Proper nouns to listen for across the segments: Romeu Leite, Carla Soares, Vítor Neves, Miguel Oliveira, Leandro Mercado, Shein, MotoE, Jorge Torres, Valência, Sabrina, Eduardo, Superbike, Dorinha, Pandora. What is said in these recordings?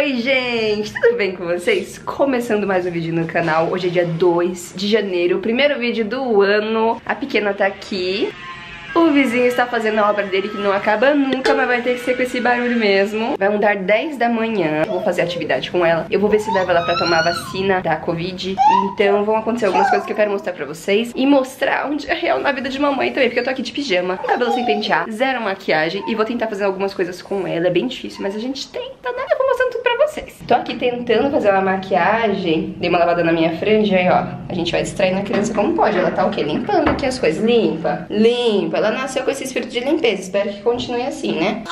Oi gente, tudo bem com vocês? Começando mais um vídeo no canal, hoje é dia 2 de janeiro, primeiro vídeo do ano. A pequena tá aqui, o vizinho está fazendo a obra dele que não acaba nunca, mas vai ter que ser com esse barulho mesmo. Vai mudar 10 da manhã, eu vou fazer atividade com ela, eu vou ver se leva ela pra tomar a vacina da Covid. Então vão acontecer algumas coisas que eu quero mostrar pra vocês e mostrar um dia real na vida de mamãe também, porque eu tô aqui de pijama, cabelo sem pentear, zero maquiagem e vou tentar fazer algumas coisas com ela. É bem difícil, mas a gente tenta, né? Eu vou mostrando tudo pra vocês. Tô aqui tentando fazer uma maquiagem, dei uma lavada na minha franja e ó, a gente vai distraindo a criança como pode. Ela tá o quê? Limpando aqui as coisas, limpa. Ela nasceu com esse espírito de limpeza, espero que continue assim, né?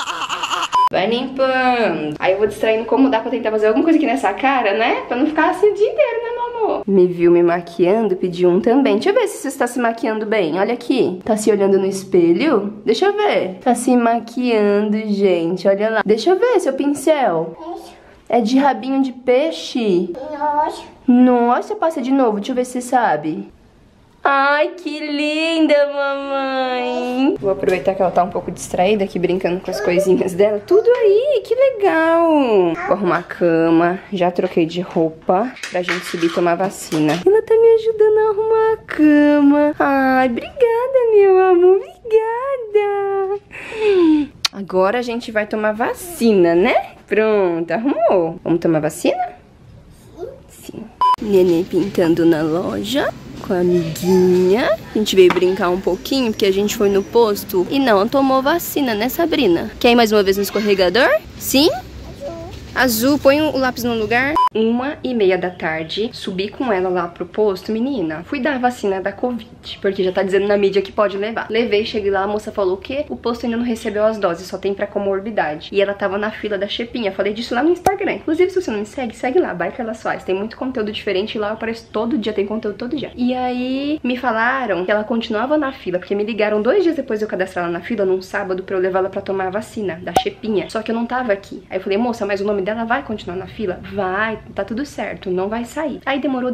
Vai limpando. Aí eu vou distraindo como dá pra tentar fazer alguma coisa aqui nessa cara, né? Pra não ficar assim o dia inteiro, né, meu amor? Me viu me maquiando, pediu um também. Deixa eu ver se você está se maquiando bem. Olha aqui. Tá se olhando no espelho? Deixa eu ver. Tá se maquiando, gente. Olha lá. Deixa eu ver seu pincel. É de rabinho de peixe? Nossa, passa de novo. Deixa eu ver se você sabe. Ai, que linda, mamãe! Vou aproveitar que ela tá um pouco distraída aqui, brincando com as coisinhas dela. Tudo aí, que legal! Vou arrumar a cama, já troquei de roupa pra gente subir e tomar vacina. Ela tá me ajudando a arrumar a cama. Ai, obrigada, meu amor, obrigada! Agora a gente vai tomar vacina, né? Pronto, arrumou. Vamos tomar vacina? Sim. Neném pintando na loja. Com a amiguinha. A gente veio brincar um pouquinho, porque a gente foi no posto e não tomou vacina, né, Sabrina? Quer ir mais uma vez no escorregador? Sim? Azul, põe o lápis no lugar. 1h30 da tarde, subi com ela lá pro posto. Menina, fui dar a vacina da Covid, porque já tá dizendo na mídia que pode levar. Levei, cheguei lá, a moça falou que o posto ainda não recebeu as doses, só tem pra comorbidade. E ela tava na fila da chepinha, falei disso lá no Instagram. Inclusive, se você não me segue, segue lá, vai Carla Soares. Tem muito conteúdo diferente lá, eu apareço todo dia, tem conteúdo todo dia. E aí, me falaram que ela continuava na fila, porque me ligaram 2 dias depois de eu cadastrar ela na fila, num sábado, pra eu levar ela pra tomar a vacina da chepinha. Só que eu não tava aqui. Aí eu falei, moça, mas o nome dela vai continuar na fila? Vai, tá tudo certo, não vai sair. Aí demorou,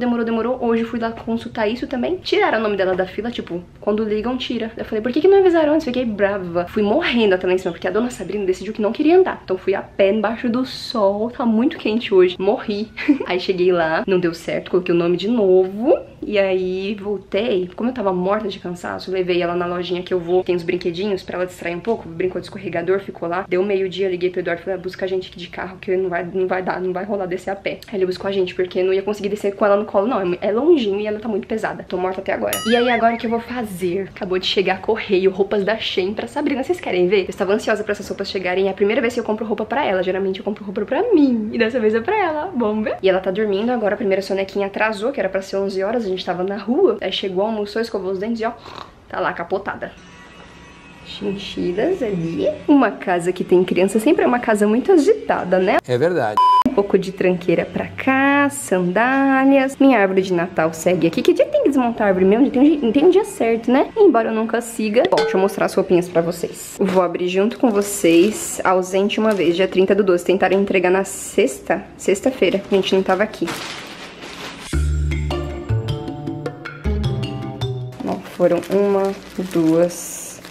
hoje fui lá consultar isso também. Tiraram o nome dela da fila, tipo, quando ligam, tira. Eu falei, por que que não avisaram antes? Fiquei brava. Fui morrendo até lá em cima, porque a dona Sabrina decidiu que não queria andar. Então fui a pé embaixo do sol, tá muito quente hoje, morri. Aí cheguei lá, não deu certo, coloquei o nome de novo. E aí voltei, como eu tava morta de cansaço, levei ela na lojinha que eu vou, tem uns brinquedinhos pra ela distrair um pouco. Brincou de escorregador, ficou lá. Deu meio-dia, liguei pro Eduardo, falei, busca a gente aqui de carro, que não vai rolar descer a pé. Aí ele buscou a gente, porque não ia conseguir descer com ela no colo, não. É longinho e ela tá muito pesada. Tô morta até agora. E aí, agora o que eu vou fazer? Acabou de chegar correio, roupas da Shein pra Sabrina. Vocês querem ver? Eu estava ansiosa pra essas roupas chegarem. É a primeira vez que eu compro roupa pra ela. Geralmente eu compro roupa pra mim. E dessa vez é pra ela. Vamos ver? E ela tá dormindo agora. A primeira sonequinha atrasou, que era pra ser 11 horas. A gente tava na rua. Aí chegou, almoçou, escovou os dentes e ó, tá lá, capotada. Chinchilas ali. Uma casa que tem criança sempre é uma casa muito agitada, né? É verdade. Um pouco de tranqueira pra cá, sandálias. Minha árvore de Natal segue aqui. Que dia tem que desmontar a árvore mesmo? Tem um dia certo, né? Embora eu nunca siga. Bom, deixa eu mostrar as roupinhas pra vocês. Vou abrir junto com vocês. Ausente uma vez, dia 30/12. Tentaram entregar na sexta-feira. A gente não tava aqui. Bom, foram 1, 2,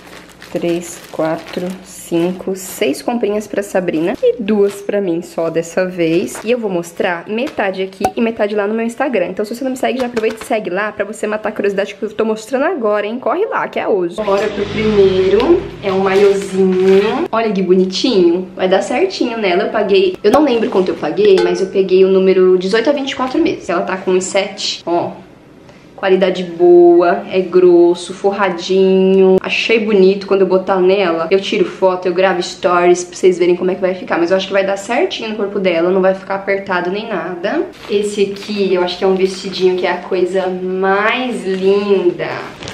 3, 4, 5, 6 comprinhas pra Sabrina e 2 pra mim só dessa vez. E eu vou mostrar metade aqui e metade lá no meu Instagram. Então se você não me segue, já aproveita e segue lá pra você matar a curiosidade que eu tô mostrando agora, hein? Corre lá, que é hoje. Bora pro primeiro. É um maiozinho. Olha que bonitinho. Vai dar certinho nela. Eu paguei... Eu não lembro quanto eu paguei, mas eu peguei o número 18-24 meses. Ela tá com uns 7, ó. Qualidade boa, é grosso, forradinho. Achei bonito. Quando eu botar nela, eu tiro foto, eu gravo stories pra vocês verem como é que vai ficar. Mas eu acho que vai dar certinho no corpo dela, não vai ficar apertado nem nada. Esse aqui, eu acho que é um vestidinho que é a coisa mais linda.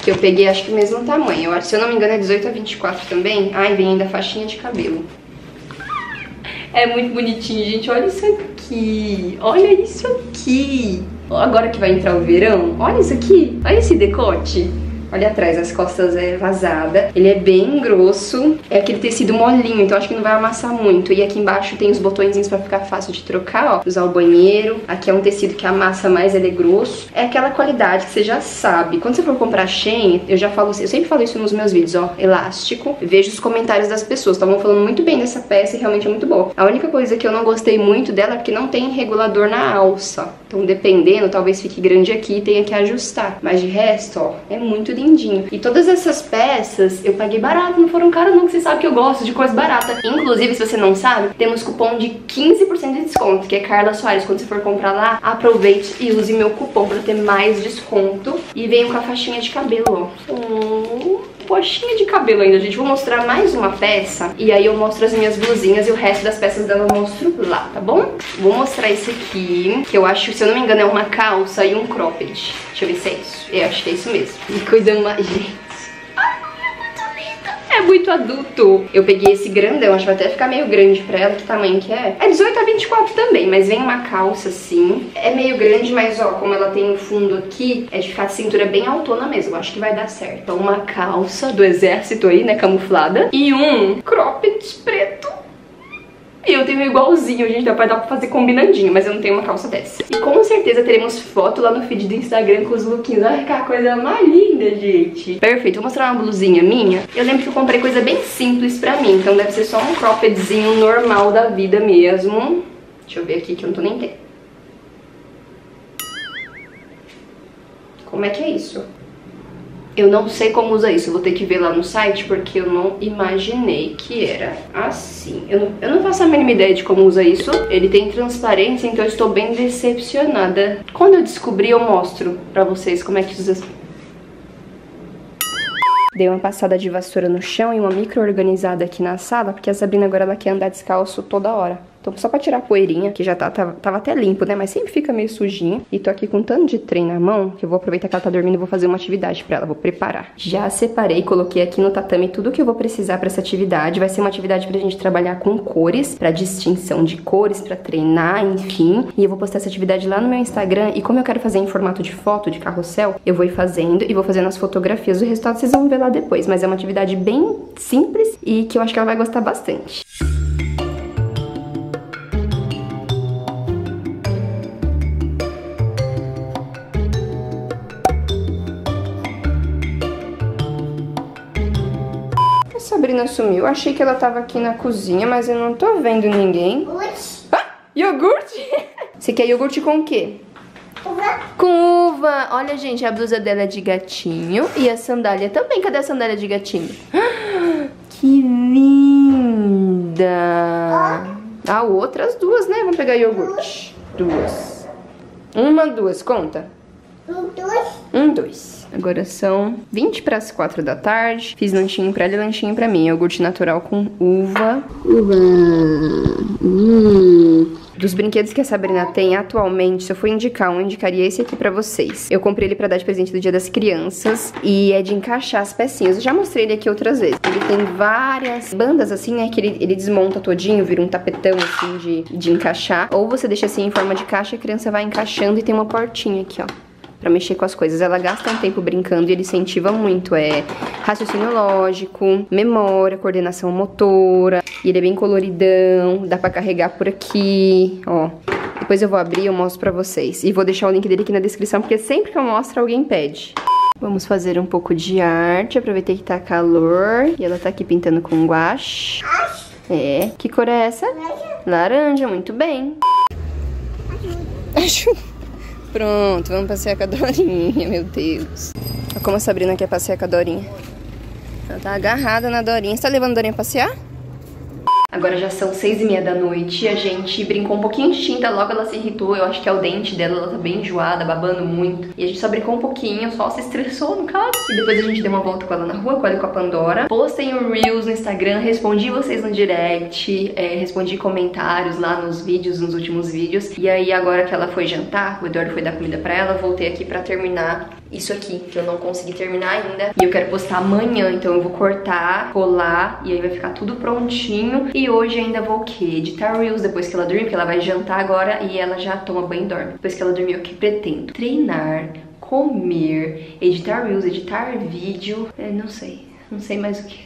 Que eu peguei, acho que o mesmo tamanho. Eu acho, se eu não me engano, é 18-24 também. Ai, vem ainda a faixinha de cabelo. É muito bonitinho, gente. Olha isso aqui. Olha isso aqui. Agora que vai entrar o verão, olha isso aqui, olha esse decote. Olha atrás, as costas é vazada. Ele é bem grosso, é aquele tecido molinho, então acho que não vai amassar muito. E aqui embaixo tem os botõezinhos pra ficar fácil de trocar, ó. Usar o banheiro. Aqui é um tecido que amassa mais, ele é grosso. É aquela qualidade que você já sabe. Quando você for comprar Shein, eu sempre falo isso nos meus vídeos, ó. Elástico. Vejo os comentários das pessoas. Estavam falando muito bem dessa peça e realmente é muito boa. A única coisa que eu não gostei muito dela é porque não tem regulador na alça. Então, dependendo, talvez fique grande aqui e tenha que ajustar. Mas de resto, ó, é muito lindinho. E todas essas peças eu paguei barato, não foram caras não, que você sabe que eu gosto de coisa barata. Inclusive, se você não sabe, temos cupom de 15% de desconto, que é Carla Soares. Quando você for comprar lá, aproveite e use meu cupom pra ter mais desconto. E venho com a faixinha de cabelo, ó. Coxinha de cabelo ainda, gente. Vou mostrar mais uma peça e aí eu mostro as minhas blusinhas e o resto das peças dela eu mostro lá, tá bom? Vou mostrar esse aqui, que eu acho, se eu não me engano, é uma calça e um cropped. Deixa eu ver se é isso. Eu acho que é isso mesmo. Que coisa mais... Gente. É muito adulto. Eu peguei esse grandão, acho que vai até ficar meio grande pra ela. Que tamanho que é? É 18x24 também, mas vem uma calça assim. É meio grande, mas ó, como ela tem o fundo aqui, é de ficar de cintura bem autona mesmo. Acho que vai dar certo. Então, uma calça do exército aí, né, camuflada. E um cropped preto. E eu tenho igualzinho, gente, dá pra fazer combinandinho, mas eu não tenho uma calça dessa. E com certeza teremos foto lá no feed do Instagram com os lookinhos. Olha que coisa mais linda, gente. Perfeito, vou mostrar uma blusinha minha. Eu lembro que eu comprei coisa bem simples pra mim, então deve ser só um croppedzinho normal da vida mesmo. Deixa eu ver aqui que eu não tô nem entendendo. Como é que é isso? Eu não sei como usa isso, eu vou ter que ver lá no site, porque eu não imaginei que era assim. Eu não faço a mínima ideia de como usa isso. Ele tem transparência, então eu estou bem decepcionada. Quando eu descobrir, eu mostro pra vocês como é que usa... Dei uma passada de vassoura no chão e uma micro-organizada aqui na sala, porque a Sabrina agora ela quer andar descalço toda hora. Então, só pra tirar a poeirinha, que já tava até limpo, né? Mas sempre fica meio sujinho. E tô aqui com um tanto de trem na mão, que eu vou aproveitar que ela tá dormindo e vou fazer uma atividade pra ela. Vou preparar. Já separei, coloquei aqui no tatame tudo que eu vou precisar pra essa atividade. Vai ser uma atividade pra gente trabalhar com cores, pra distinção de cores, pra treinar, enfim. E eu vou postar essa atividade lá no meu Instagram. E como eu quero fazer em formato de foto, de carrossel, eu vou ir fazendo e vou fazendo as fotografias. O resultado vocês vão ver lá depois. Mas é uma atividade bem simples e que eu acho que ela vai gostar bastante. Sabrina sumiu. Achei que ela tava aqui na cozinha, mas eu não tô vendo ninguém. Ah, iogurte? Você quer iogurte com o quê? Uva. Com uva. Olha, gente, a blusa dela é de gatinho e a sandália também. Cadê a sandália de gatinho? Ah, que linda! Ah, outras duas, né? Vamos pegar iogurte. Duas. Uma, duas. Conta. Um, dois. Agora são 15:40 da tarde. Fiz lanchinho pra ela e lanchinho pra mim. Iogurte natural com uva. Dos brinquedos que a Sabrina tem atualmente, se eu for indicar um, eu indicaria esse aqui pra vocês. Eu comprei ele pra dar de presente do Dia das Crianças e é de encaixar as pecinhas. Eu já mostrei ele aqui outras vezes. Ele tem várias bandas assim, né, que ele desmonta todinho, vira um tapetão assim de encaixar. Ou você deixa assim em forma de caixa e a criança vai encaixando e tem uma portinha aqui, ó, pra mexer com as coisas. Ela gasta um tempo brincando e ele incentiva muito. É raciocínio lógico, memória, coordenação motora. E ele é bem coloridão, dá pra carregar por aqui, ó. Depois eu vou abrir e eu mostro pra vocês. E vou deixar o link dele aqui na descrição, porque sempre que eu mostro, alguém pede. Vamos fazer um pouco de arte. Aproveitei que tá calor. E ela tá aqui pintando com guache. É. Que cor é essa? Laranja. Laranja, muito bem. Ajuda. Pronto, vamos passear com a Dorinha, meu Deus. Olha como a Sabrina quer passear com a Dorinha. Ela tá agarrada na Dorinha. Você tá levando a Dorinha a passear? Agora já são 6:30 da noite, a gente brincou um pouquinho de tinta, logo ela se irritou, eu acho que é o dente dela, ela tá bem enjoada, babando muito. E a gente só brincou um pouquinho, só se estressou no caso. E depois a gente deu uma volta com ela na rua, com ela e com a Pandora. Postem o Reels no Instagram, respondi vocês no direct, respondi comentários lá nos vídeos, nos últimos vídeos. E aí agora que ela foi jantar, o Eduardo foi dar comida pra ela, voltei aqui pra terminar isso aqui, que eu não consegui terminar ainda. E eu quero postar amanhã, então eu vou cortar, colar, e aí vai ficar tudo prontinho. E hoje ainda vou o quê? Editar Reels depois que ela dormir, porque ela vai jantar agora e ela já toma banho e dorme. Depois que ela dormir, eu que pretendo treinar, comer, editar Reels, editar vídeo. Eu não sei mais o que.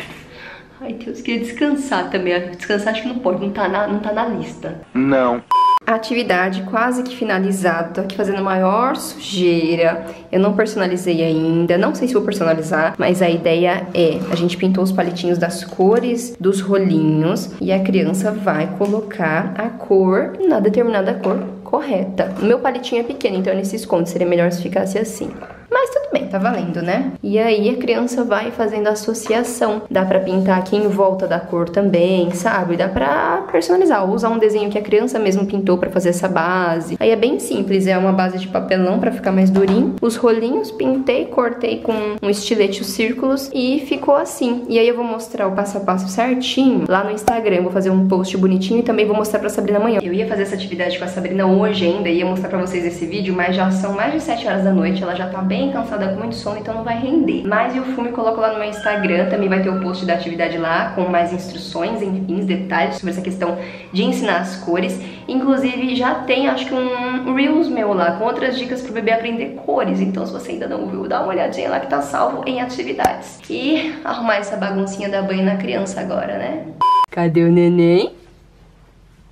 Ai, Deus, queria descansar também. Descansar acho que não pode, não tá na lista. Não. Atividade quase que finalizada. Tô aqui fazendo maior sujeira. Eu não personalizei ainda. Não sei se vou personalizar, mas a ideia é... A gente pintou os palitinhos das cores dos rolinhos. E a criança vai colocar a cor na determinada cor correta. O meu palitinho é pequeno, então ele se esconde. Seria melhor se ficasse assim. Mas tudo bem, tá valendo, né? E aí a criança vai fazendo associação. Dá pra pintar aqui em volta da cor também, sabe? Dá pra personalizar, ou usar um desenho que a criança mesmo pintou pra fazer essa base. Aí é bem simples, é uma base de papelão pra ficar mais durinho. Os rolinhos pintei, cortei com um estilete os círculos e ficou assim. E aí eu vou mostrar o passo a passo certinho lá no Instagram. Vou fazer um post bonitinho e também vou mostrar pra Sabrina amanhã. Eu ia fazer essa atividade com a Sabrina hoje ainda, ia mostrar pra vocês esse vídeo, mas já são mais de 7 horas da noite, ela já tá bem cansada, com muito sono, então não vai render. Mas eu fumo e coloco lá no meu Instagram, também vai ter o post da atividade lá, com mais instruções, enfim, detalhes sobre essa questão de ensinar as cores. Inclusive, já tem, acho que um Reels meu lá, com outras dicas pro bebê aprender cores. Então, se você ainda não viu, dá uma olhadinha lá que tá salvo em atividades. E arrumar essa baguncinha da banho na criança agora, né? Cadê o neném?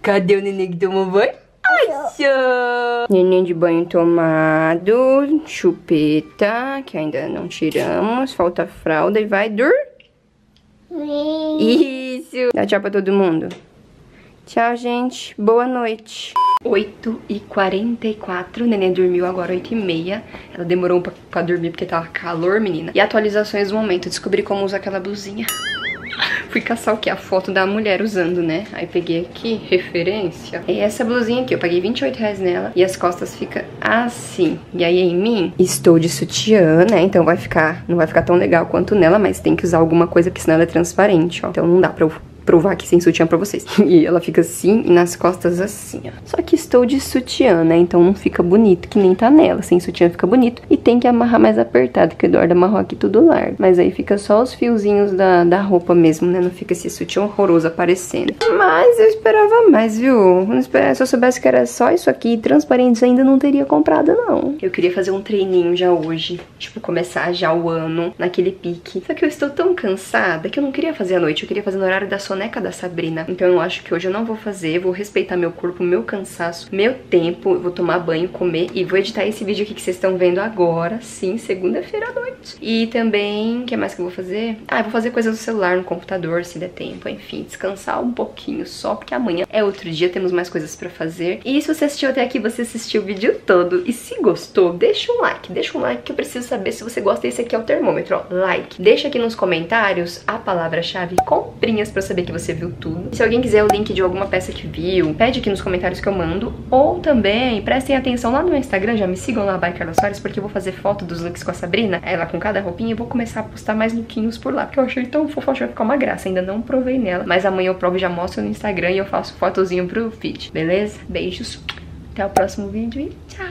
Cadê o neném que tomou banho? Neném de banho tomado, chupeta, que ainda não tiramos, falta a fralda e vai dormir. Isso. Dá tchau pra todo mundo. Tchau, gente. Boa noite. 8h44, neném dormiu agora 8h30. Ela demorou pra dormir porque tava calor, menina. E atualizações do momento, descobri como usar aquela blusinha. Fui caçar o que? A foto da mulher usando, né? Aí peguei aqui, referência. É essa blusinha aqui, eu paguei R$28 nela. E as costas ficam assim. E aí em mim, estou de sutiã, né? Então vai ficar, não vai ficar tão legal quanto nela, mas tem que usar alguma coisa, porque senão ela é transparente, ó. Então não dá pra eu provar aqui sem sutiã pra vocês. E ela fica assim, e nas costas assim, ó. Só que estou de sutiã, né? Então não fica bonito, que nem tá nela. Sem sutiã fica bonito. E tem que amarrar mais apertado, que o Eduardo amarrou aqui tudo largo. Mas aí fica só os fiozinhos da roupa mesmo, né? Não fica esse sutiã horroroso aparecendo. Mas eu esperava mais, viu? Se eu soubesse que era só isso aqui, transparente, ainda não teria comprado, não. Eu queria fazer um treininho já hoje. Tipo, começar já o ano naquele pique. Só que eu estou tão cansada que eu não queria fazer à noite. Eu queria fazer no horário da soneca da Sabrina, então eu acho que hoje eu não vou fazer, vou respeitar meu corpo, meu cansaço, meu tempo, eu vou tomar banho, comer e vou editar esse vídeo aqui que vocês estão vendo agora, sim, segunda-feira à noite. E também, o que mais que eu vou fazer? Ah, eu vou fazer coisas no celular, no computador, se der tempo, enfim, descansar um pouquinho só, porque amanhã é outro dia, temos mais coisas pra fazer. E se você assistiu até aqui, você assistiu o vídeo todo, e se gostou, deixa um like que eu preciso saber se você gosta. Esse aqui é o termômetro, ó, like. Deixa aqui nos comentários a palavra-chave comprinhas pra saber que você viu tudo. Se alguém quiser o link de alguma peça que viu, pede aqui nos comentários que eu mando. Ou também, prestem atenção lá no meu Instagram, já me sigam lá, by Carla Soares, porque eu vou fazer foto dos looks com a Sabrina, ela com cada roupinha, e vou começar a postar mais lookinhos por lá, porque eu achei tão fofo, acho que vai ficar uma graça. Ainda não provei nela, mas amanhã eu provo e já mostro no Instagram e eu faço fotozinho pro feed, beleza? Beijos, até o próximo vídeo e tchau!